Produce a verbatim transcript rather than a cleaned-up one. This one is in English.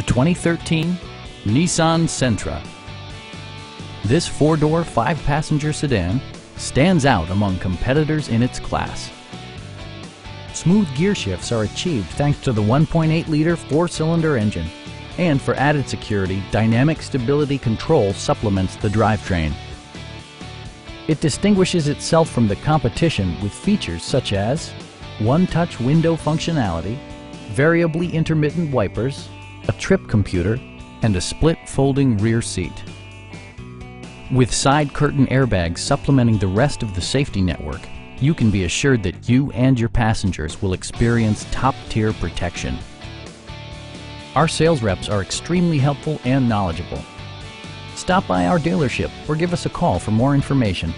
the twenty thirteen Nissan Sentra. This four-door, five-passenger sedan stands out among competitors in its class. Smooth gear shifts are achieved thanks to the one point eight liter four-cylinder engine, and for added security, dynamic stability control supplements the drivetrain. It distinguishes itself from the competition with features such as one-touch window functionality, variably intermittent wipers, a trip computer, and a split folding rear seat. With side curtain airbags supplementing the rest of the safety network, you can be assured that you and your passengers will experience top-tier protection. Our sales reps are extremely helpful and knowledgeable. Stop by our dealership or give us a call for more information.